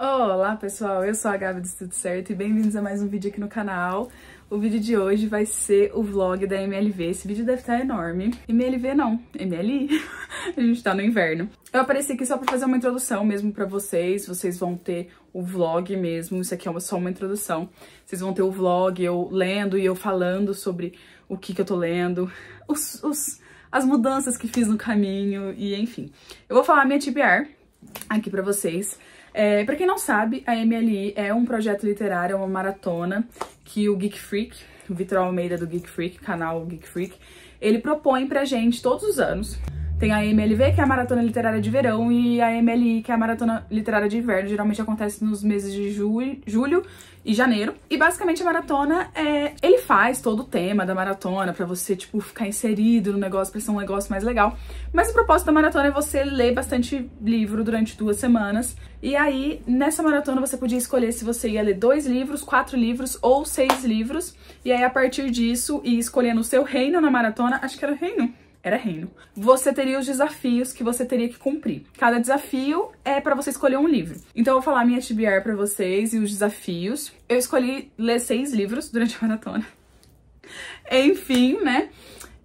Olá pessoal, eu sou a Gabi do Estudo Certo e bem-vindos a mais um vídeo aqui no canal. O vídeo de hoje vai ser o vlog da MLV, esse vídeo deve estar enorme. MLV não, MLI, a gente tá no inverno. Eu apareci aqui só pra fazer uma introdução mesmo pra vocês, vocês vão ter o vlog mesmo, isso aqui é só uma introdução. Vocês vão ter o vlog, eu lendo e eu falando sobre o que eu tô lendo, as mudanças que fiz no caminho e enfim. Eu vou falar minha TBR aqui pra vocês. Pra quem não sabe, a MLI é um projeto literário, é uma maratona que o Geek Freak, o Vitor Almeida do Geek Freak, canal Geek Freak, ele propõe pra gente todos os anos. Tem a MLV, que é a maratona literária de verão, e a MLI, que é a maratona literária de inverno. Geralmente acontece nos meses de julho e janeiro. E basicamente a maratona é... ele faz todo o tema da maratona pra você, tipo, ficar inserido no negócio, pra ser um negócio mais legal. Mas o propósito da maratona é você ler bastante livro durante 2 semanas. E aí, nessa maratona, você podia escolher se você ia ler 2 livros, 4 livros ou 6 livros. E aí, a partir disso, e escolhendo o seu reino na maratona... Acho que era reino. Era reino. Você teria os desafios que você teria que cumprir. Cada desafio é pra você escolher um livro. Então eu vou falar minha TBR pra vocês e os desafios. Eu escolhi ler 6 livros durante a maratona. Enfim, né?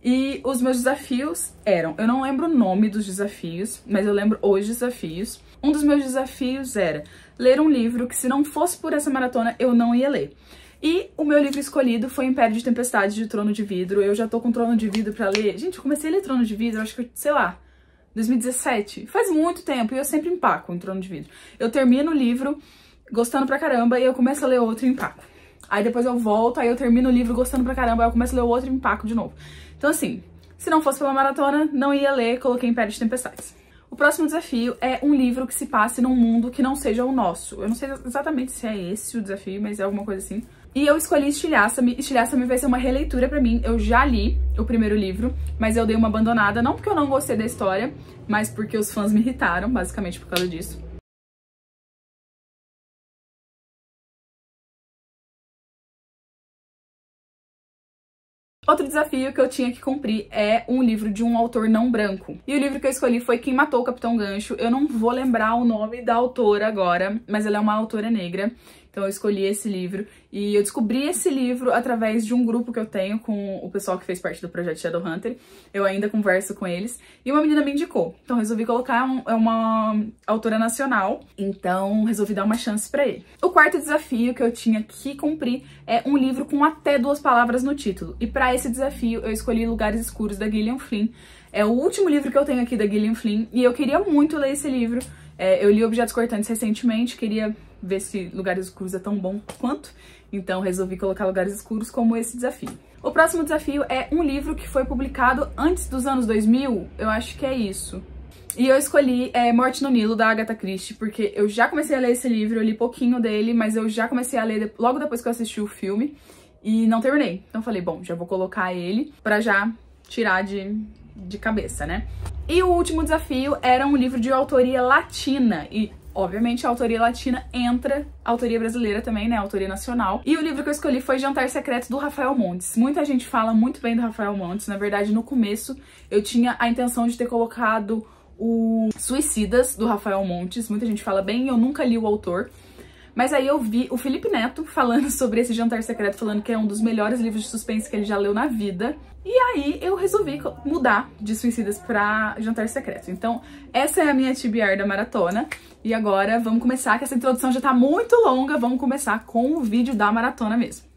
E os meus desafios eram... Eu não lembro o nome dos desafios, mas eu lembro os desafios. Um dos meus desafios era ler um livro que, se não fosse por essa maratona, eu não ia ler. E o meu livro escolhido foi Império de Tempestades, de Trono de Vidro. Eu já tô com Trono de Vidro pra ler. Gente, eu comecei a ler Trono de Vidro, acho que, sei lá, 2017. Faz muito tempo e eu sempre empaco em Trono de Vidro. Eu termino o livro gostando pra caramba e eu começo a ler outro e empaco. Aí depois eu volto, aí eu termino o livro gostando pra caramba, aí eu começo a ler outro e empaco de novo. Então assim, se não fosse pela maratona, não ia ler, coloquei Império de Tempestades. O próximo desafio é um livro que se passe num mundo que não seja o nosso. Eu não sei exatamente se é esse o desafio, mas é alguma coisa assim. E eu escolhi Estilhaça-me. Estilhaça-me vai ser uma releitura pra mim. Eu já li o primeiro livro, mas eu dei uma abandonada. Não porque eu não gostei da história, mas porque os fãs me irritaram, basicamente por causa disso. Outro desafio que eu tinha que cumprir é um livro de um autor não branco. E o livro que eu escolhi foi Quem Matou o Capitão Gancho. Eu não vou lembrar o nome da autora agora, mas ela é uma autora negra. Então eu escolhi esse livro e eu descobri esse livro através de um grupo que eu tenho com o pessoal que fez parte do projeto Shadow Hunter. Eu ainda converso com eles e uma menina me indicou. Então resolvi colocar uma autora nacional, então resolvi dar uma chance pra ele. O quarto desafio que eu tinha que cumprir é um livro com até 2 palavras no título. E pra esse desafio eu escolhi Lugares Escuros, da Gillian Flynn. É o último livro que eu tenho aqui da Gillian Flynn e eu queria muito ler esse livro. Eu li Objetos Cortantes recentemente, queria ver se Lugares Escuros é tão bom quanto, então resolvi colocar Lugares Escuros como esse desafio. O próximo desafio é um livro que foi publicado antes dos anos 2000, eu acho que é isso. E eu escolhi Morte no Nilo, da Agatha Christie, porque eu já comecei a ler esse livro, eu li pouquinho dele, mas eu já comecei a ler logo depois que eu assisti o filme e não terminei. Então falei, bom, já vou colocar ele pra já tirar de cabeça, né? E o último desafio era um livro de autoria latina. E, obviamente, a autoria latina entra, a autoria brasileira também, né? A autoria nacional. E o livro que eu escolhi foi Jantar Secreto, do Raphael Montes. Muita gente fala muito bem do Raphael Montes. Na verdade, no começo, eu tinha a intenção de ter colocado o Suicidas, do Raphael Montes. Muita gente fala bem, eu nunca li o autor. Mas aí eu vi o Felipe Neto falando sobre esse Jantar Secreto, falando que é um dos melhores livros de suspense que ele já leu na vida. E aí eu resolvi mudar de Suicidas pra Jantar Secreto. Então essa é a minha TBR da maratona. E agora vamos começar, que essa introdução já tá muito longa, vamos começar com o vídeo da maratona mesmo.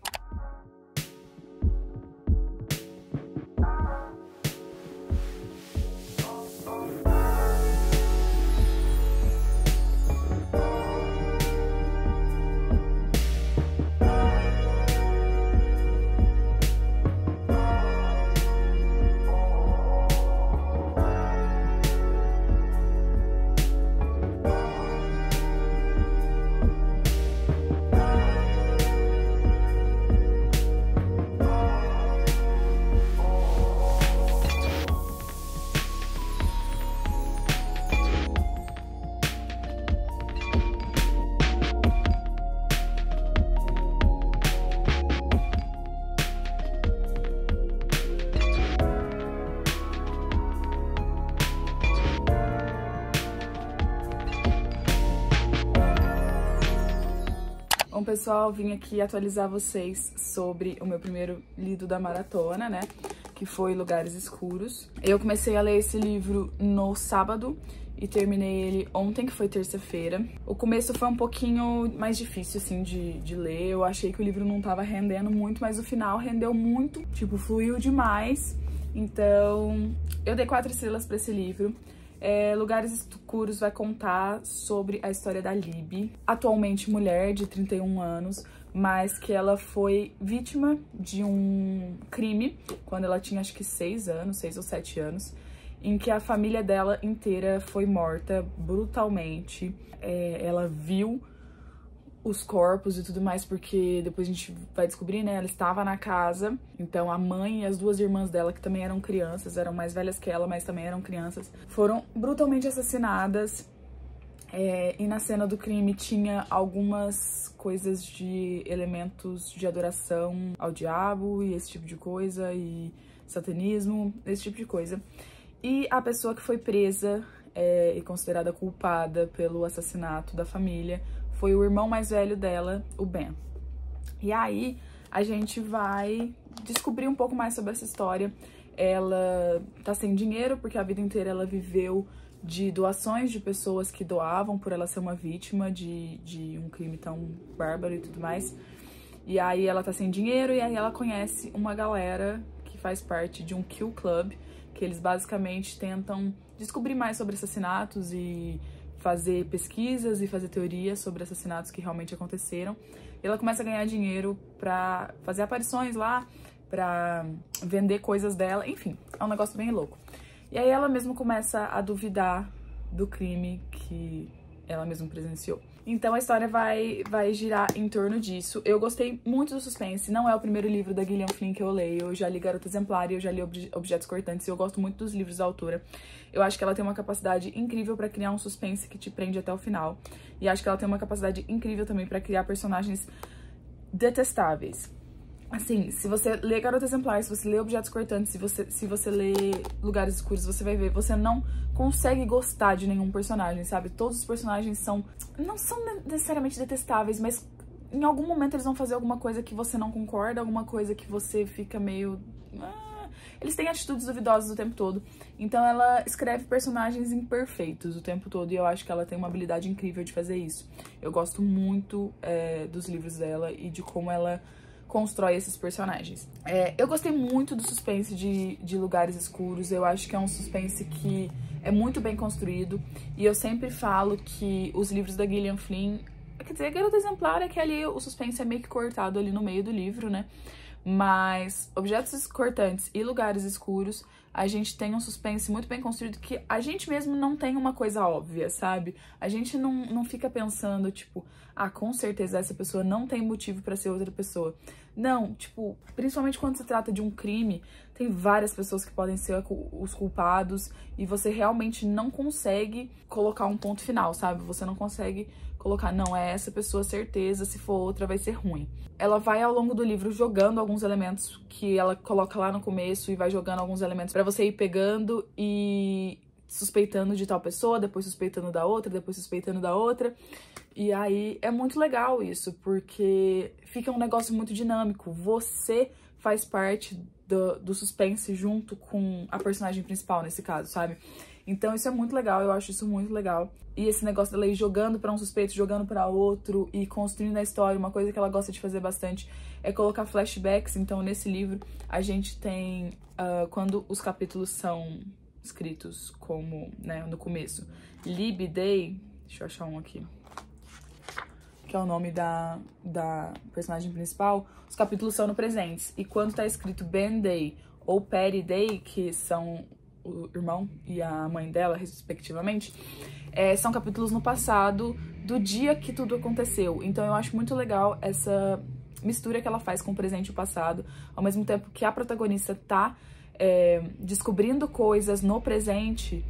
Bom, pessoal, vim aqui atualizar vocês sobre o meu primeiro lido da maratona, né? Que foi Lugares Escuros. Eu comecei a ler esse livro no sábado e terminei ele ontem, que foi terça-feira. O começo foi um pouquinho mais difícil, assim, de ler. Eu achei que o livro não tava rendendo muito, mas o final rendeu muito, tipo, fluiu demais. Então, eu dei 4 estrelas pra esse livro. Lugares Escuros vai contar sobre a história da Libby, atualmente mulher de 31 anos, mas que ela foi vítima de um crime quando ela tinha acho que 6 anos, 6 ou 7 anos, em que a família dela inteira foi morta brutalmente. Ela viu os corpos e tudo mais, porque depois a gente vai descobrir, né, ela estava na casa, então a mãe e as 2 irmãs dela, que também eram crianças, eram mais velhas que ela, mas também eram crianças, foram brutalmente assassinadas, e na cena do crime tinha algumas coisas de elementos de adoração ao diabo e esse tipo de coisa, e satanismo, esse tipo de coisa. E a pessoa que foi presa e considerada culpada pelo assassinato da família foi o irmão mais velho dela, o Ben. E aí, a gente vai descobrir um pouco mais sobre essa história. Ela tá sem dinheiro, porque a vida inteira ela viveu de doações de pessoas que doavam por ela ser uma vítima de um crime tão bárbaro e tudo mais. E aí, ela tá sem dinheiro e aí ela conhece uma galera que faz parte de um Kill Club, que eles basicamente tentam descobrir mais sobre assassinatos e fazer pesquisas e fazer teorias sobre assassinatos que realmente aconteceram. E ela começa a ganhar dinheiro pra fazer aparições lá, pra vender coisas dela, enfim, é um negócio bem louco. E aí ela mesma começa a duvidar do crime que ela mesma presenciou. Então a história vai girar em torno disso. Eu gostei muito do suspense, não é o primeiro livro da Gillian Flynn que eu leio, eu já li Garota Exemplar e eu já li Objetos Cortantes, e eu gosto muito dos livros da autora. Eu acho que ela tem uma capacidade incrível pra criar um suspense que te prende até o final, e acho que ela tem uma capacidade incrível também pra criar personagens detestáveis. Assim, se você lê Garota Exemplar, se você lê Objetos Cortantes, se você lê Lugares Escuros, você vai ver, você não consegue gostar de nenhum personagem, sabe? Todos os personagens não são necessariamente detestáveis, mas em algum momento eles vão fazer alguma coisa que você não concorda, alguma coisa que você fica meio... Eles têm atitudes duvidosas o tempo todo. Então ela escreve personagens imperfeitos o tempo todo, e eu acho que ela tem uma habilidade incrível de fazer isso. Eu gosto muito dos livros dela e de como ela constrói esses personagens. Eu gostei muito do suspense de Lugares Escuros. Eu acho que é um suspense que é muito bem construído, e eu sempre falo que os livros da Gillian Flynn, quer dizer, Garota Exemplar é que ali o suspense é meio que cortado ali no meio do livro, né? Mas Objetos Cortantes e Lugares Escuros, a gente tem um suspense muito bem construído, que a gente mesmo não tem uma coisa óbvia, sabe? A gente não fica pensando, tipo, ah, com certeza essa pessoa não tem motivo pra ser outra pessoa. Não, tipo, principalmente quando se trata de um crime, tem várias pessoas que podem ser os culpados, e você realmente não consegue colocar um ponto final, sabe? Você não consegue colocar, não, é essa pessoa, certeza, se for outra vai ser ruim. Ela vai ao longo do livro jogando alguns elementos que ela coloca lá no começo, e vai jogando alguns elementos pra você ir pegando e suspeitando de tal pessoa, depois suspeitando da outra, depois suspeitando da outra. E aí é muito legal isso, porque fica um negócio muito dinâmico. Você faz parte do suspense junto com a personagem principal nesse caso, sabe? Então isso é muito legal, eu acho isso muito legal. E esse negócio dela ir jogando pra um suspeito, jogando pra outro e construindo a história, uma coisa que ela gosta de fazer bastante é colocar flashbacks. Então nesse livro a gente tem, quando os capítulos são escritos como, né, no começo, Libby Day, deixa eu achar um aqui, que é o nome da personagem principal, os capítulos são no presente. E quando tá escrito Ben Day ou Patty Day, que são o irmão e a mãe dela, respectivamente, são capítulos no passado do dia que tudo aconteceu. Então eu acho muito legal essa mistura que ela faz com o presente e o passado, ao mesmo tempo que a protagonista tá descobrindo coisas no presente,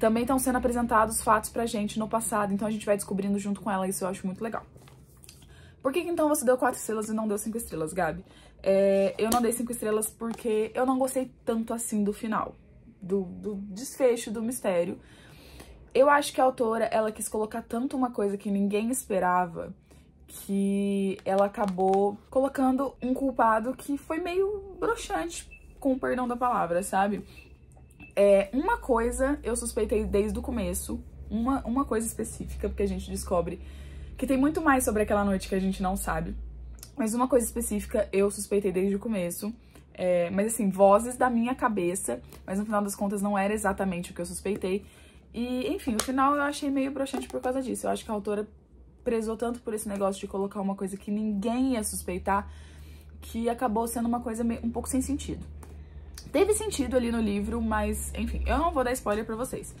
também estão sendo apresentados fatos pra gente no passado, então a gente vai descobrindo junto com ela, isso eu acho muito legal. Por que então você deu 4 estrelas e não deu 5 estrelas, Gabi? Eu não dei 5 estrelas porque eu não gostei tanto assim do final, do desfecho, do mistério. Eu acho que a autora, ela quis colocar tanto uma coisa que ninguém esperava, que ela acabou colocando um culpado que foi meio broxante, com o perdão da palavra, sabe? Uma coisa eu suspeitei desde o começo, uma coisa específica, porque a gente descobre que tem muito mais sobre aquela noite que a gente não sabe, mas uma coisa específica eu suspeitei desde o começo, mas assim, vozes da minha cabeça, mas no final das contas não era exatamente o que eu suspeitei, e enfim, no final eu achei meio broxante por causa disso. Eu acho que a autora prezou tanto por esse negócio de colocar uma coisa que ninguém ia suspeitar, que acabou sendo uma coisa um pouco sem sentido. Teve sentido ali no livro, mas enfim, eu não vou dar spoiler pra vocês.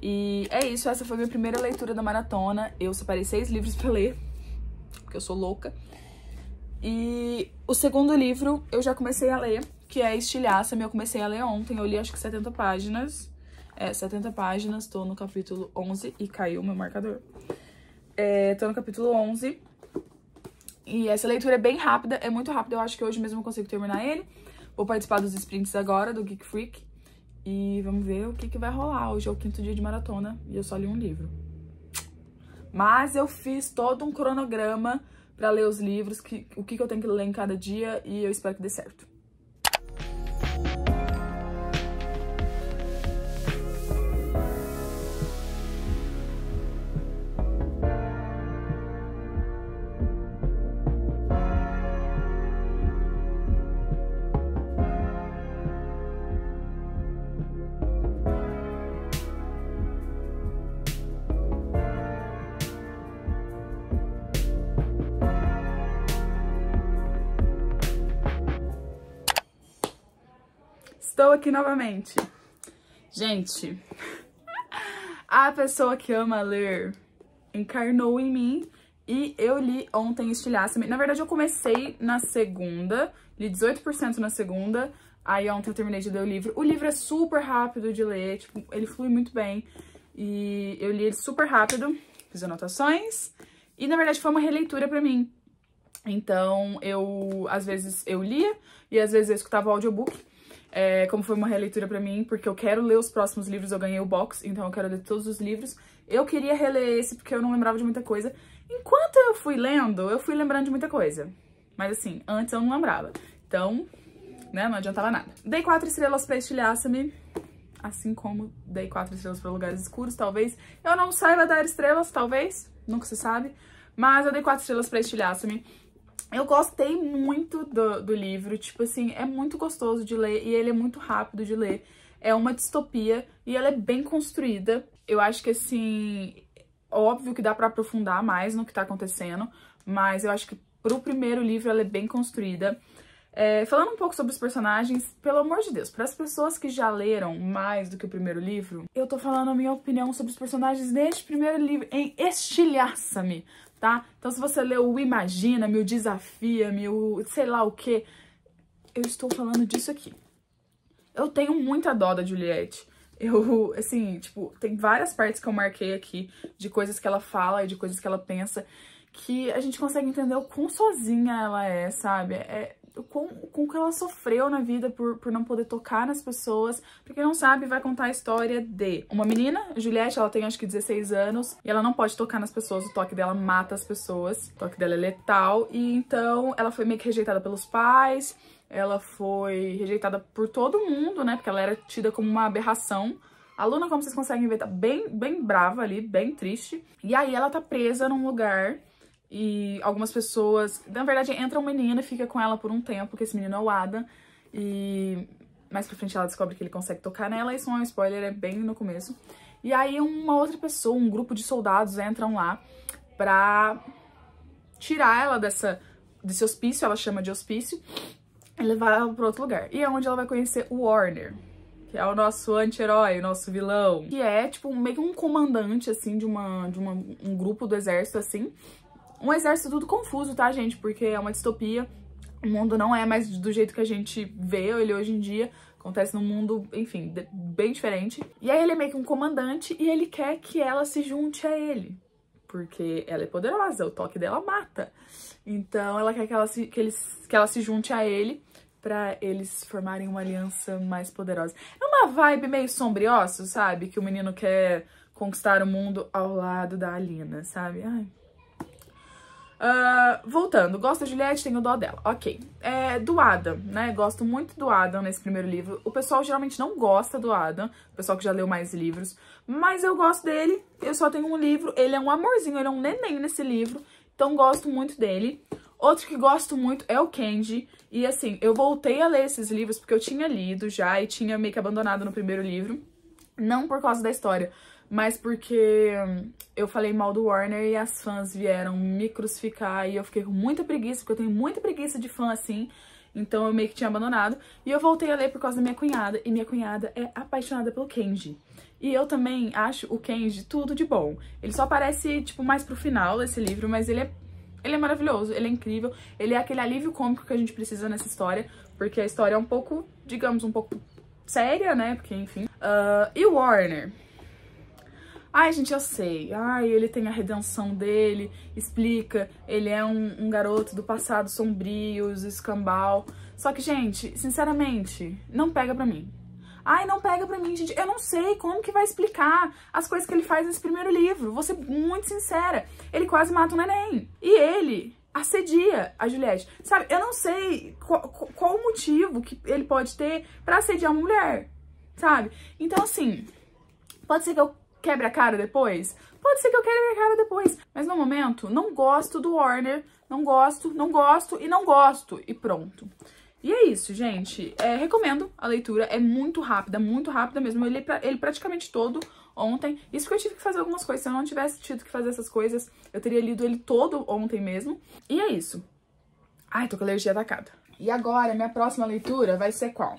E é isso, essa foi minha primeira leitura da maratona. Eu separei 6 livros pra ler, porque eu sou louca. E o segundo livro eu já comecei a ler, que é Estilhaça-me. Eu comecei a ler ontem, eu li acho que 70 páginas. 70 páginas, tô no capítulo 11 e caiu meu marcador. Tô no capítulo 11. E essa leitura é bem rápida, é muito rápida. Eu acho que hoje mesmo eu consigo terminar ele. Vou participar dos sprints agora, do Geek Freak. E vamos ver o que vai rolar. Hoje é o 5º dia de maratona e eu só li um livro. Mas eu fiz todo um cronograma pra ler os livros, o que eu tenho que ler em cada dia, e eu espero que dê certo. Estou aqui novamente. Gente, a pessoa que ama ler encarnou em mim e eu li ontem Estilhaça-me. Na verdade, eu comecei na segunda, li 18% na segunda, aí ontem eu terminei de ler o livro. O livro é super rápido de ler, tipo, ele flui muito bem e eu li ele super rápido, fiz anotações e, na verdade, foi uma releitura pra mim. Então, às vezes eu lia e às vezes eu escutava o audiobook. Como foi uma releitura pra mim, porque eu quero ler os próximos livros, eu ganhei o box, então eu quero ler todos os livros. Eu queria reler esse porque eu não lembrava de muita coisa. Enquanto eu fui lendo, eu fui lembrando de muita coisa. Mas assim, antes eu não lembrava. Então, né, não adiantava nada. Dei 4 estrelas pra Estilhaça-me, assim como dei 4 estrelas pra Lugares Escuros, talvez. Eu não saiba dar estrelas, talvez, nunca se sabe. Mas eu dei 4 estrelas pra Estilhaça-me. Eu gostei muito do livro, tipo assim, é muito gostoso de ler e ele é muito rápido de ler. É uma distopia e ela é bem construída. Eu acho que, assim, óbvio que dá pra aprofundar mais no que tá acontecendo, mas eu acho que pro primeiro livro ela é bem construída. Falando um pouco sobre os personagens, pelo amor de Deus, para as pessoas que já leram mais do que o primeiro livro, eu tô falando a minha opinião sobre os personagens neste primeiro livro, em Estilhaça-me. Tá? Então se você leu o Imagina-me, o Desafia-me, o sei lá o quê, eu estou falando disso aqui. Eu tenho muita dó da Juliette. Eu, assim, tipo, tem várias partes que eu marquei aqui de coisas que ela fala e de coisas que ela pensa que a gente consegue entender o quão sozinha ela é, sabe? O quão que ela sofreu na vida por não poder tocar nas pessoas. Pra quem não sabe, vai contar a história de uma menina, Juliette, ela tem acho que 16 anos, e ela não pode tocar nas pessoas, o toque dela mata as pessoas, o toque dela é letal, e então ela foi meio que rejeitada pelos pais, ela foi rejeitada por todo mundo, né, porque ela era tida como uma aberração. A Luna, como vocês conseguem ver, tá bem brava ali, bem triste, e aí ela tá presa num lugar. E algumas pessoas... Na verdade, entra um menino e fica com ela por um tempo, que esse menino é o Ada. E mais pra frente ela descobre que ele consegue tocar nela. Isso não é um spoiler, é bem no começo. E aí uma outra pessoa, um grupo de soldados entram lá pra tirar ela desse hospício, ela chama de hospício, e levar ela pra outro lugar. E é onde ela vai conhecer o Warner, que é o nosso anti-herói, o nosso vilão. Que é, tipo, meio que um comandante, assim, de um grupo do exército, assim... Um exército tudo confuso, tá, gente? Porque é uma distopia, o mundo não é mais do jeito que a gente vê ele hoje em dia, acontece num mundo, enfim, bem diferente. E aí ele é meio que um comandante e ele quer que ela se junte a ele, porque ela é poderosa, o toque dela mata. Então ela quer que ela se junte a ele pra eles formarem uma aliança mais poderosa. É uma vibe meio sombriosa, sabe? Que o menino quer conquistar o mundo ao lado da Alina, sabe? Ai... Voltando, gosto da Juliette, tenho dó dela. Ok. Do Adam, né? Gosto muito do Adam nesse primeiro livro. O pessoal geralmente não gosta do Adam, o pessoal que já leu mais livros. Mas eu gosto dele, eu só tenho um livro. Ele é um amorzinho, ele é um neném nesse livro. Então gosto muito dele. Outro que gosto muito é o Kenji. E assim, eu voltei a ler esses livros porque eu tinha lido já e tinha meio que abandonado no primeiro livro. Não por causa da história, mas porque eu falei mal do Warner e as fãs vieram me crucificar e eu fiquei com muita preguiça, porque eu tenho muita preguiça de fã assim. Então eu meio que tinha abandonado. E eu voltei a ler por causa da minha cunhada. E minha cunhada é apaixonada pelo Kenji. E eu também acho o Kenji tudo de bom. Ele só aparece, tipo, mais pro final desse livro, mas ele é maravilhoso, ele é incrível. Ele é aquele alívio cômico que a gente precisa nessa história, porque a história é um pouco, digamos, um pouco séria, né? Porque, enfim... E o Warner? Ai, gente, eu sei. Ai, ele tem a redenção dele, explica. Ele é um garoto do passado sombrio, os escambau. Só que, gente, sinceramente, não pega pra mim. Ai, não pega pra mim, gente. Eu não sei como que vai explicar as coisas que ele faz nesse primeiro livro. Vou ser muito sincera. Ele quase mata um neném. E ele assedia a Juliette. Sabe, eu não sei qual o motivo que ele pode ter pra assediar uma mulher, sabe? Então, assim, pode ser que eu quebra a cara depois? Pode ser que eu quebre a cara depois. Mas no momento, não gosto do Warner. Não gosto, não gosto e não gosto. E pronto. E é isso, gente. Recomendo a leitura. É muito rápida mesmo. Eu li ele praticamente todo ontem. Isso que eu tive que fazer algumas coisas. Se eu não tivesse tido que fazer essas coisas, eu teria lido ele todo ontem mesmo. E é isso. Ai, tô com a alergia atacada. E agora, minha próxima leitura vai ser qual?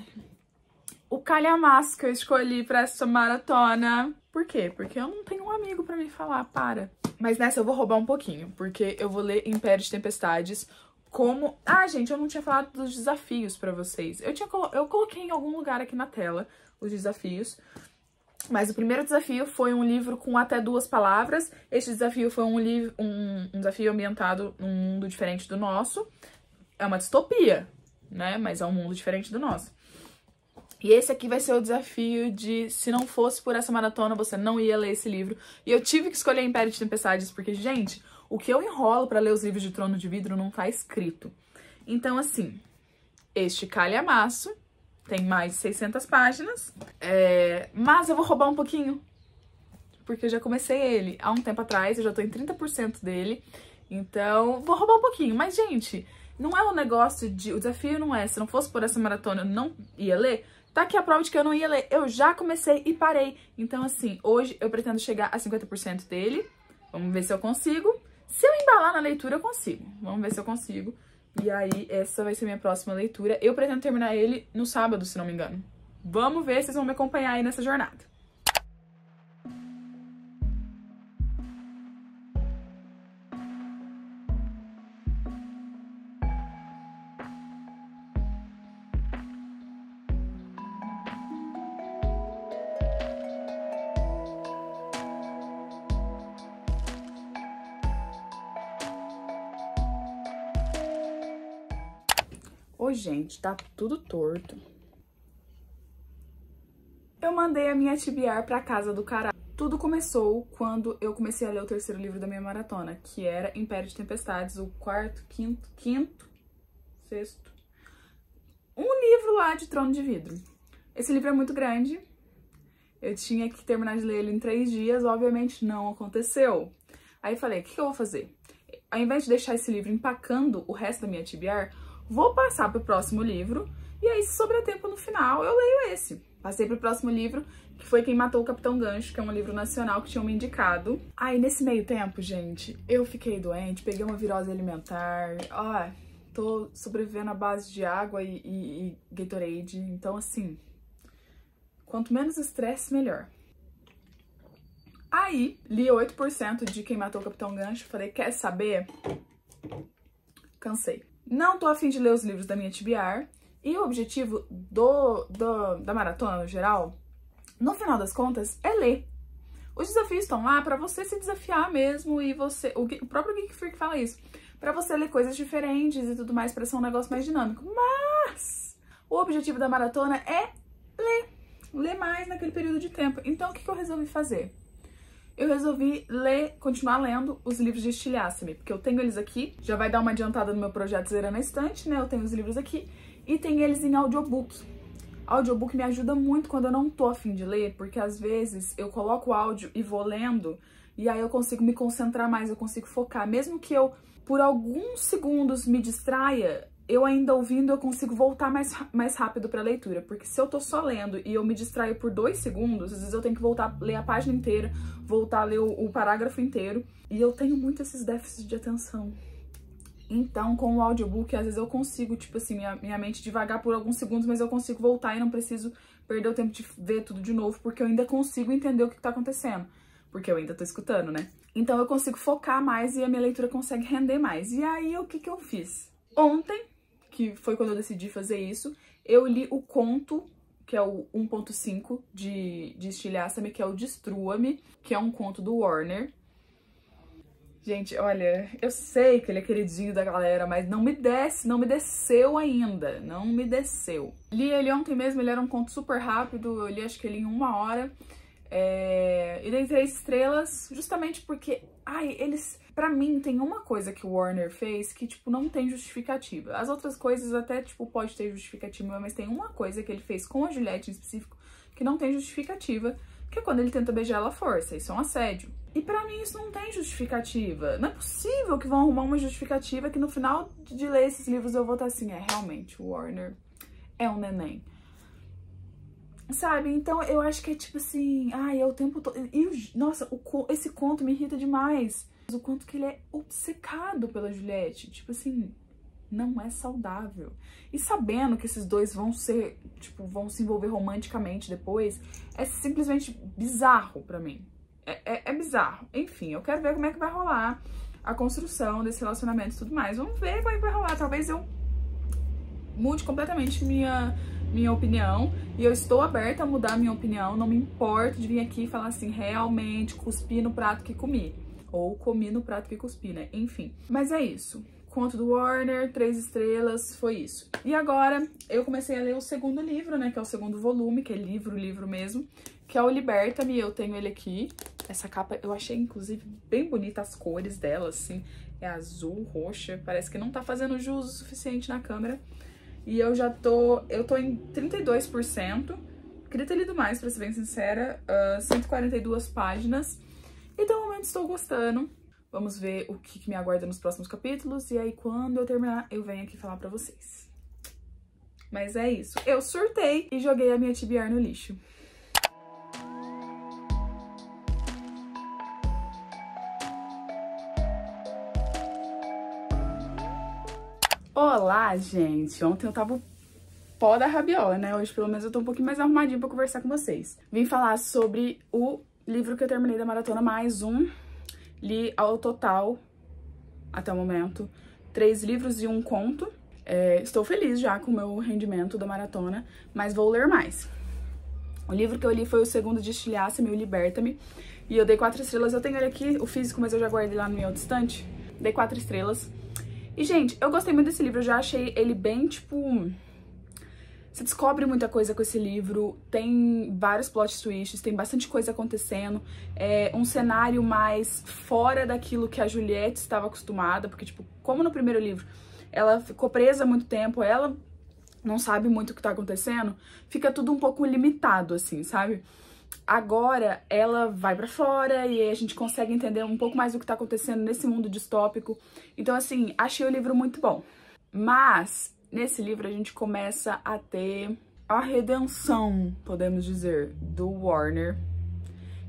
O calhamaço que eu escolhi pra essa maratona. Por quê? Porque eu não tenho um amigo pra me falar, para. Mas nessa eu vou roubar um pouquinho, porque eu vou ler Império de Tempestades como... Ah, gente, eu não tinha falado dos desafios pra vocês. Eu coloquei em algum lugar aqui na tela os desafios. Mas o primeiro desafio foi um livro com até 2 palavras. Este desafio foi um desafio ambientado num mundo diferente do nosso. É uma distopia, né? Mas é um mundo diferente do nosso. E esse aqui vai ser o desafio de, se não fosse por essa maratona, você não ia ler esse livro. E eu tive que escolher Império de Tempestades, porque, gente, o que eu enrolo pra ler os livros de Trono de Vidro não tá escrito. Então, assim, este calhamaço tem mais de 600 páginas, mas eu vou roubar um pouquinho, porque eu já comecei ele há um tempo atrás, eu já tô em 30% dele, então vou roubar um pouquinho. Mas, gente, não é um negócio de... O desafio não é, se não fosse por essa maratona, eu não ia ler... Tá aqui a prova de que eu não ia ler. Eu já comecei e parei. Então, assim, hoje eu pretendo chegar a 50% dele. Vamos ver se eu consigo. Se eu embalar na leitura, eu consigo. Vamos ver se eu consigo. E aí, essa vai ser minha próxima leitura. Eu pretendo terminar ele no sábado, se não me engano. Vamos ver se vocês vão me acompanhar aí nessa jornada. Gente, tá tudo torto. Eu mandei a minha tibiar pra casa do caralho. Tudo começou quando eu comecei a ler o terceiro livro da minha maratona, que era Império de Tempestades, o sexto. Um livro lá de Trono de Vidro. Esse livro é muito grande. Eu tinha que terminar de ler ele em 3 dias, obviamente não aconteceu. Aí falei, o que eu vou fazer? Ao invés de deixar esse livro empacando o resto da minha tibiar, vou passar pro próximo livro, e aí se sobrar tempo no final, eu leio esse. Passei pro próximo livro, que foi Quem Matou o Capitão Gancho, que é um livro nacional que tinham me indicado. Aí nesse meio tempo, gente, eu fiquei doente, peguei uma virose alimentar, ó, tô sobrevivendo à base de água e Gatorade, então assim, quanto menos estresse, melhor. Aí, li 8% de Quem Matou o Capitão Gancho, falei, quer saber? Cansei. Não tô afim de ler os livros da minha TBR. E o objetivo da maratona, no geral, no final das contas, é ler. Os desafios estão lá pra você se desafiar mesmo e você... O próprio Geek Freak fala isso. Pra você ler coisas diferentes e tudo mais, pra ser um negócio mais dinâmico. Mas o objetivo da maratona é ler. Ler mais naquele período de tempo. Então, o que eu resolvi fazer? eu resolvi ler, continuar lendo os livros de Estilhaça-me, porque eu tenho eles aqui, já vai dar uma adiantada no meu projeto Zerando a Estante, né? Eu tenho os livros aqui e tenho eles em audiobook. Audiobook me ajuda muito quando eu não tô a fim de ler, porque às vezes eu coloco o áudio e vou lendo, e aí eu consigo me concentrar mais, eu consigo focar. Mesmo que eu, por alguns segundos, me distraia, eu ainda ouvindo, eu consigo voltar mais rápido pra leitura. Porque se eu tô só lendo e eu me distraio por 2 segundos, às vezes eu tenho que voltar a ler a página inteira, voltar a ler o parágrafo inteiro. E eu tenho muito esses déficits de atenção. Então, com o audiobook, às vezes eu consigo, tipo assim, minha mente devagar por alguns segundos, mas eu consigo voltar e não preciso perder o tempo de ver tudo de novo, porque eu ainda consigo entender o que tá acontecendo. Porque eu ainda tô escutando, né? Então eu consigo focar mais e a minha leitura consegue render mais. E aí, o que que eu fiz? Ontem, que foi quando eu decidi fazer isso, eu li o conto, que é o 1.5 de Estilhaça-me, que é o Destrua-me, que é um conto do Warner. Gente, olha, eu sei que ele é queridinho da galera, mas não me desceu ainda, não me desceu. Li ele ontem mesmo, ele era um conto super rápido, eu li acho que ele em 1 hora, e dei 3 estrelas, justamente porque, eles... Pra mim, tem uma coisa que o Warner fez que, tipo, não tem justificativa. As outras coisas até, tipo, pode ter justificativa, mas tem uma coisa que ele fez com a Juliette em específico que não tem justificativa, que é quando ele tenta beijar ela à força. Isso é um assédio. E pra mim isso não tem justificativa. Não é possível que vão arrumar uma justificativa que no final de ler esses livros eu vou estar assim, realmente, o Warner é um neném. Sabe? Então eu acho que é tipo assim, é o tempo todo... E, nossa, esse conto me irrita demais. O quanto que ele é obcecado pela Juliette, tipo assim, não é saudável. E sabendo que esses dois vão ser, tipo, vão se envolver romanticamente depois, é simplesmente bizarro pra mim. É bizarro. Enfim, eu quero ver como é que vai rolar a construção desse relacionamento e tudo mais. Vamos ver como é que vai rolar. Talvez eu mude completamente minha opinião, e eu estou aberta a mudar minha opinião, não me importo de vir aqui e falar assim, realmente, cuspi no prato que comi. Ou comi no prato que cuspi, né? Enfim. Mas é isso. Conto do Warner, 3 estrelas, foi isso. E agora eu comecei a ler o segundo livro, né? Que é o segundo volume, que é livro mesmo. Que é o Liberta-me, eu tenho ele aqui. Essa capa eu achei, inclusive, bem bonita as cores dela, assim. É azul, roxa. Parece que não tá fazendo jus o suficiente na câmera. E eu já tô... Eu tô em 32%. Queria ter lido mais, pra ser bem sincera. 142 páginas. Então, no momento, estou gostando. Vamos ver o que me aguarda nos próximos capítulos. E aí, quando eu terminar, eu venho aqui falar pra vocês. Mas é isso. Eu surtei e joguei a minha TBR no lixo. Olá, gente! Ontem eu tava... pó da rabiola, né? Hoje, pelo menos, eu tô um pouquinho mais arrumadinha pra conversar com vocês. Vim falar sobre o... livro que eu terminei da maratona, mais um. Li ao total, até o momento, 3 livros e um conto. Estou feliz já com o meu rendimento da maratona, mas vou ler mais. O livro que eu li foi o segundo de Estilhaça-me, o Liberta-me. E eu dei 4 estrelas. Eu tenho ele aqui, o físico, mas eu já guardei lá no meu estante. Dei 4 estrelas. E, gente, eu gostei muito desse livro. Eu já achei ele bem, tipo... Você descobre muita coisa com esse livro, tem vários plot twists, tem bastante coisa acontecendo, é um cenário mais fora daquilo que a Juliette estava acostumada, porque, tipo, como no primeiro livro ela ficou presa há muito tempo, ela não sabe muito o que tá acontecendo, fica tudo um pouco limitado, assim, sabe? Agora ela vai pra fora e a gente consegue entender um pouco mais o que tá acontecendo nesse mundo distópico. Então, assim, achei o livro muito bom. Mas... nesse livro a gente começa a ter a redenção, podemos dizer, do Warner.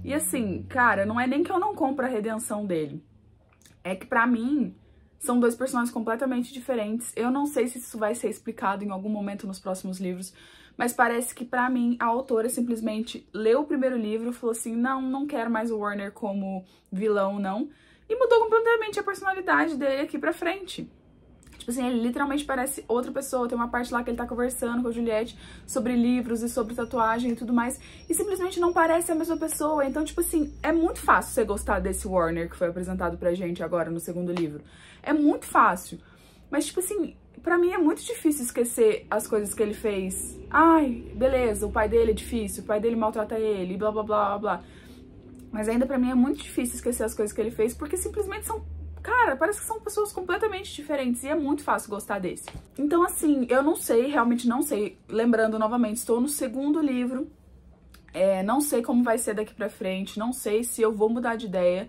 E assim, cara, não é nem que eu não compro a redenção dele. É que pra mim, são 2 personagens completamente diferentes. Eu não sei se isso vai ser explicado em algum momento nos próximos livros, mas parece que pra mim a autora simplesmente leu o primeiro livro e falou assim, não quero mais o Warner como vilão, não. E mudou completamente a personalidade dele aqui pra frente. Tipo assim, ele literalmente parece outra pessoa. Tem uma parte lá que ele tá conversando com a Juliette sobre livros e sobre tatuagem e tudo mais. E simplesmente não parece a mesma pessoa. Então, tipo assim, é muito fácil você gostar desse Warner que foi apresentado pra gente agora no segundo livro. É muito fácil. Mas, tipo assim, pra mim é muito difícil esquecer as coisas que ele fez. Beleza, o pai dele é difícil, o pai dele maltrata ele, blá, blá, blá, blá. Mas ainda pra mim é muito difícil esquecer as coisas que ele fez, porque simplesmente são... Cara, parece que são pessoas completamente diferentes e é muito fácil gostar desse. Então, assim, eu não sei, realmente não sei. Lembrando, novamente, estou no segundo livro. Não sei como vai ser daqui pra frente, não sei se eu vou mudar de ideia.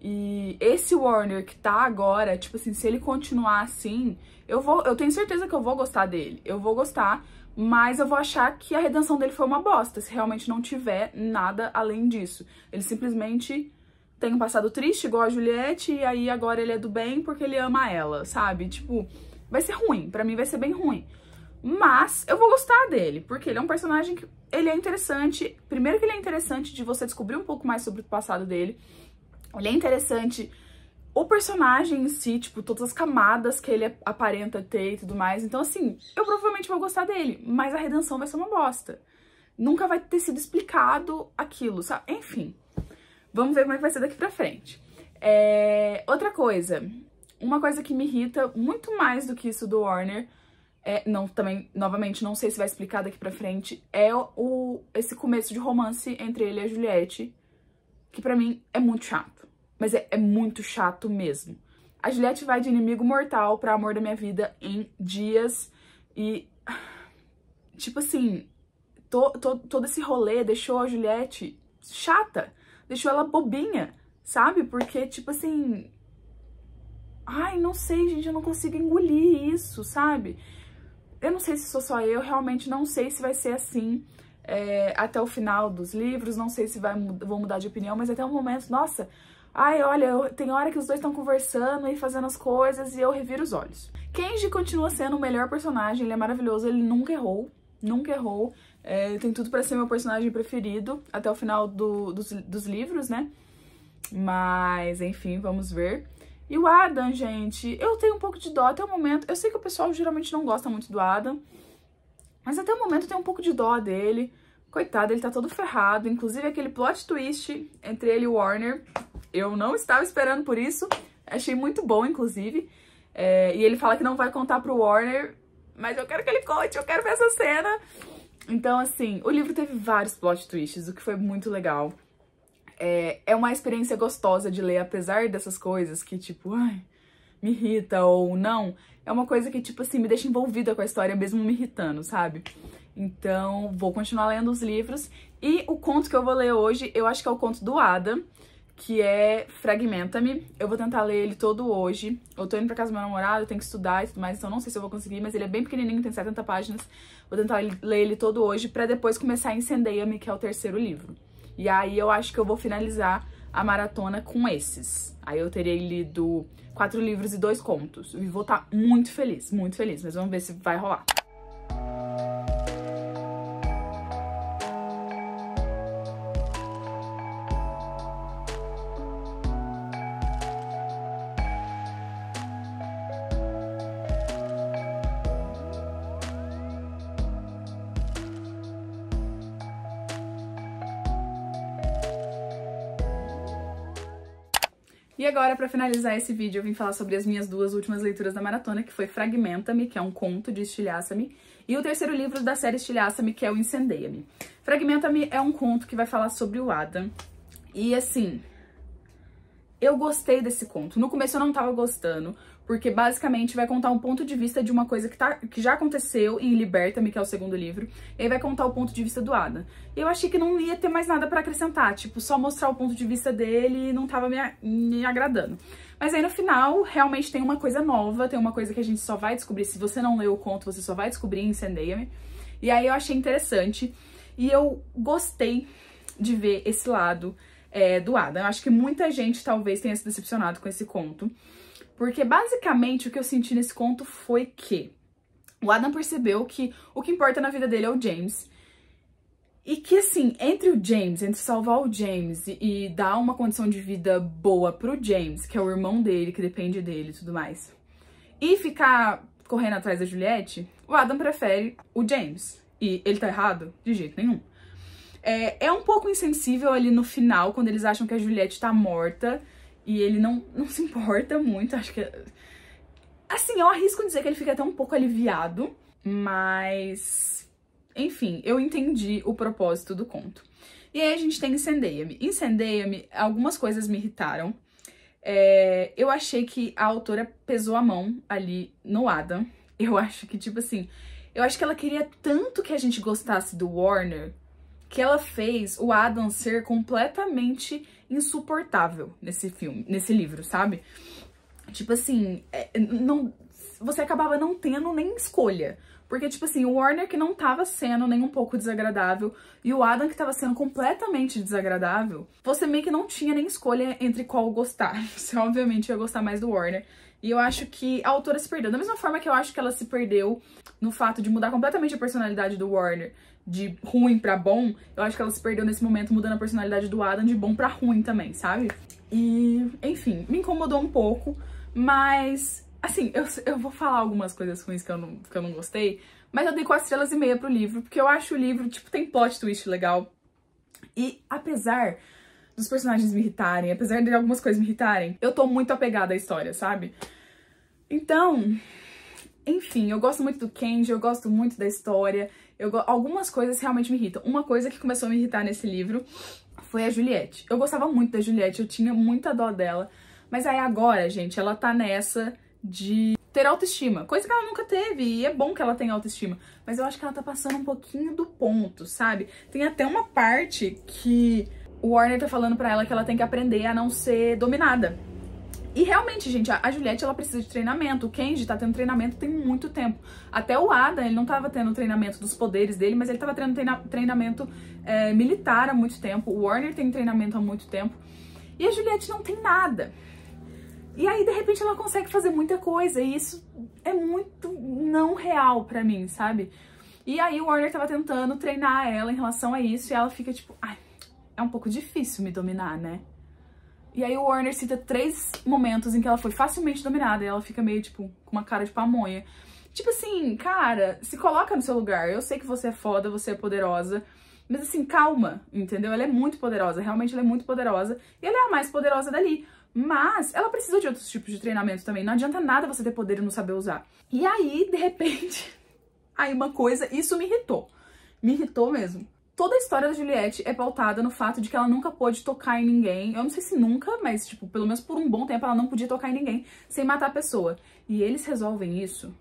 E esse Warner que tá agora, tipo assim, se ele continuar assim, eu tenho certeza que eu vou gostar dele. Eu vou gostar, mas eu vou achar que a redenção dele foi uma bosta, se realmente não tiver nada além disso. Ele simplesmente tem um passado triste, igual a Juliette, e aí agora ele é do bem porque ele ama ela, sabe? Tipo, vai ser ruim, pra mim vai ser bem ruim. Mas eu vou gostar dele, porque ele é um personagem que ele é interessante. Primeiro que ele é interessante de você descobrir um pouco mais sobre o passado dele. Ele é interessante... O personagem em si, tipo, todas as camadas que ele aparenta ter e tudo mais. Então, assim, eu provavelmente vou gostar dele, mas a redenção vai ser uma bosta. Nunca vai ter sido explicado aquilo, sabe? Enfim, vamos ver como é que vai ser daqui pra frente. Outra coisa, uma coisa que me irrita muito mais do que isso do Warner, não, também, novamente, não sei se vai explicar daqui pra frente, é esse começo de romance entre ele e a Juliette, que pra mim é muito chato. Mas é muito chato mesmo. A Juliette vai de inimigo mortal pra amor da minha vida em dias. E, tipo assim, todo esse rolê deixou a Juliette chata. Deixou ela bobinha, sabe? Porque, tipo assim... Ai, não sei, gente, eu não consigo engolir isso, sabe? Eu não sei se sou só eu, realmente não sei se vai ser assim... até o final dos livros, não sei se vou mudar de opinião, mas até o momento, nossa... Ai, olha, tem hora que os dois estão conversando e fazendo as coisas e eu reviro os olhos. Kenji continua sendo o melhor personagem, ele é maravilhoso, ele nunca errou, nunca errou. Tem tudo pra ser meu personagem preferido até o final dos livros, né? Mas, enfim, vamos ver. E o Adam, gente, eu tenho um pouco de dó até o momento. Eu sei que o pessoal geralmente não gosta muito do Adam, mas até o momento eu tenho um pouco de dó dele. Coitado, ele tá todo ferrado, inclusive aquele plot twist entre ele e o Warner... Eu não estava esperando por isso, achei muito bom, inclusive. E ele fala que não vai contar pro Warner, mas eu quero que ele conte, eu quero ver essa cena. Então, assim, o livro teve vários plot twists, o que foi muito legal. É uma experiência gostosa de ler, apesar dessas coisas que, tipo, ai, me irrita ou não. É uma coisa que, tipo assim, me deixa envolvida com a história, mesmo me irritando, sabe? Então, vou continuar lendo os livros. E o conto que eu vou ler hoje, eu acho que é o conto do Ada, que é Fragmenta-me. Eu vou tentar ler ele todo hoje. Eu tô indo pra casa do meu namorado, eu tenho que estudar e tudo mais, então não sei se eu vou conseguir, mas ele é bem pequenininho, tem 70 páginas. Vou tentar ler ele todo hoje pra depois começar a Incendeia-me, que é o terceiro livro. E aí eu acho que eu vou finalizar a maratona com esses. Aí eu terei lido 4 livros e 2 contos. E vou estar muito feliz, mas vamos ver se vai rolar. E agora, pra finalizar esse vídeo, eu vim falar sobre as minhas 2 últimas leituras da maratona, que foi Fragmenta-me, que é um conto de Estilhaça-me, e o terceiro livro da série Estilhaça-me, que é o Incendeia-me. Fragmenta-me é um conto que vai falar sobre o Adam. E, assim, eu gostei desse conto. No começo eu não tava gostando, porque basicamente vai contar um ponto de vista de uma coisa que já aconteceu em Liberta-me, que é o segundo livro, e aí vai contar o ponto de vista do Adam. E eu achei que não ia ter mais nada pra acrescentar, tipo, só mostrar o ponto de vista dele e não tava me agradando. Mas aí no final, realmente tem uma coisa nova, tem uma coisa que a gente só vai descobrir, se você não leu o conto, você só vai descobrir em Incendeia-me. E aí eu achei interessante, e eu gostei de ver esse lado do Adam. Eu acho que muita gente talvez tenha se decepcionado com esse conto, porque basicamente o que eu senti nesse conto foi que o Adam percebeu que o que importa na vida dele é o James. E que assim, entre salvar o James e dar uma condição de vida boa pro James, que é o irmão dele, que depende dele e tudo mais, e ficar correndo atrás da Juliette, o Adam prefere o James. E ele tá errado? De jeito nenhum. É um pouco insensível ali no final, quando eles acham que a Juliette tá morta, e ele não se importa muito, acho que... Assim, eu arrisco dizer que ele fica até um pouco aliviado, mas... Enfim, eu entendi o propósito do conto. E aí a gente tem Incendeia-me. Incendeia-me, algumas coisas me irritaram. Eu achei que a autora pesou a mão ali no Adam. Eu acho que, tipo assim, eu acho que ela queria tanto que a gente gostasse do Warner, que ela fez o Adam ser completamente insuportável nesse filme, nesse livro, sabe? Tipo assim, não, você acabava não tendo nem escolha. Porque, tipo assim, o Warner que não tava sendo nem um pouco desagradável e o Adam que tava sendo completamente desagradável, você meio que não tinha nem escolha entre qual gostar. Você, obviamente, ia gostar mais do Warner. E eu acho que a autora se perdeu. Da mesma forma que eu acho que ela se perdeu no fato de mudar completamente a personalidade do Warner de ruim pra bom, eu acho que ela se perdeu nesse momento mudando a personalidade do Adam de bom pra ruim também, sabe? E, enfim, me incomodou um pouco, mas... Assim, eu vou falar algumas coisas ruins que eu não gostei, mas eu dei 4,5 estrelas pro livro, porque eu acho o livro, tipo, tem plot twist legal. E apesar dos personagens me irritarem, apesar de algumas coisas me irritarem, eu tô muito apegada à história, sabe? Então, enfim, eu gosto muito do Kenji, eu gosto muito da história, algumas coisas realmente me irritam. Uma coisa que começou a me irritar nesse livro foi a Juliette. Eu gostava muito da Juliette, eu tinha muita dó dela, mas aí agora, gente, ela tá nessa... de ter autoestima, coisa que ela nunca teve, e é bom que ela tenha autoestima, mas eu acho que ela tá passando um pouquinho do ponto, sabe? Tem até uma parte que o Warner tá falando pra ela que ela tem que aprender a não ser dominada. E realmente, gente, a Juliette, ela precisa de treinamento, o Kenji tá tendo treinamento tem muito tempo. Até o Ada, ele não tava tendo treinamento dos poderes dele, mas ele tava tendo treinamento militar há muito tempo, o Warner tem treinamento há muito tempo, e a Juliette não tem nada. E aí, de repente, ela consegue fazer muita coisa, e isso é muito não real pra mim, sabe? E aí o Warner tava tentando treinar ela em relação a isso, e ela fica tipo, ai, é um pouco difícil me dominar, né? E aí o Warner cita 3 momentos em que ela foi facilmente dominada, e ela fica meio, tipo, com uma cara de pamonha. Tipo assim, cara, se coloca no seu lugar, eu sei que você é foda, você é poderosa... Mas assim, calma, entendeu? Ela é muito poderosa, realmente ela é muito poderosa. E ela é a mais poderosa dali. Mas ela precisa de outros tipos de treinamento também. Não adianta nada você ter poder e não saber usar. E aí, de repente, aí uma coisa... Isso me irritou. Me irritou mesmo. Toda a história da Juliette é pautada no fato de que ela nunca pôde tocar em ninguém. Eu não sei se nunca, mas tipo, pelo menos por um bom tempo ela não podia tocar em ninguém sem matar a pessoa. E eles resolvem isso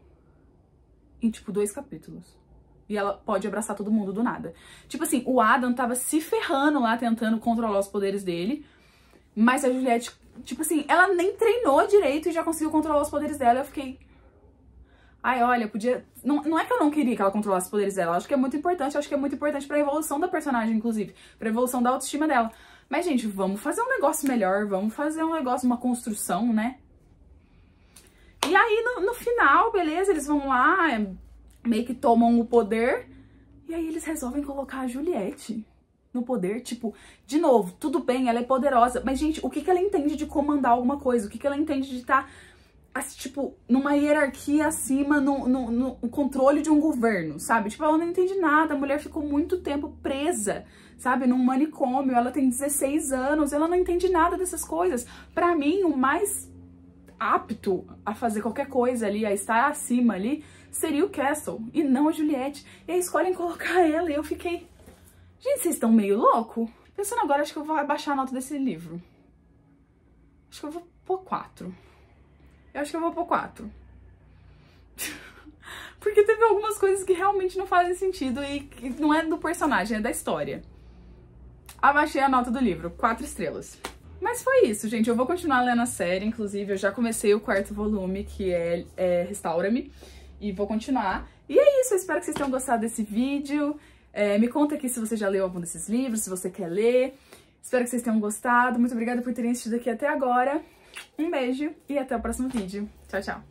em tipo 2 capítulos. E ela pode abraçar todo mundo do nada. Tipo assim, o Adam tava se ferrando lá, tentando controlar os poderes dele. Mas a Juliette, tipo assim, ela nem treinou direito e já conseguiu controlar os poderes dela. Eu fiquei... Ai, olha, podia... Não é que eu não queria que ela controlasse os poderes dela. Eu acho que é muito importante. Eu acho que é muito importante pra evolução da personagem, inclusive. Pra evolução da autoestima dela. Mas, gente, vamos fazer um negócio melhor. Vamos fazer um negócio, uma construção, né? E aí, no final, beleza, eles vão lá... meio que tomam o poder, e aí eles resolvem colocar a Juliette no poder, tipo, de novo, tudo bem, ela é poderosa, mas, gente, o que ela entende de comandar alguma coisa? O que ela entende de estar, assim, tipo, numa hierarquia acima, no controle de um governo, sabe? Tipo, ela não entende nada, a mulher ficou muito tempo presa, sabe, num manicômio, ela tem 16 anos, ela não entende nada dessas coisas. Pra mim, o mais apto a fazer qualquer coisa ali, a estar acima ali, seria o Castle, e não a Juliette. E aí escolhem colocar ela, e eu fiquei... Gente, vocês estão meio louco? Pensando agora, acho que eu vou abaixar a nota desse livro. Acho que eu vou pôr 4. Eu acho que eu vou pôr 4. Porque teve algumas coisas que realmente não fazem sentido, e que não é do personagem, é da história. Abaixei a nota do livro, 4 estrelas. Mas foi isso, gente. Eu vou continuar lendo a série, inclusive. Eu já comecei o 4º volume, que é Restaura-me. E vou continuar. E é isso, eu espero que vocês tenham gostado desse vídeo. Me conta aqui se você já leu algum desses livros, se você quer ler. Espero que vocês tenham gostado. Muito obrigada por terem assistido aqui até agora. Um beijo e até o próximo vídeo. Tchau, tchau.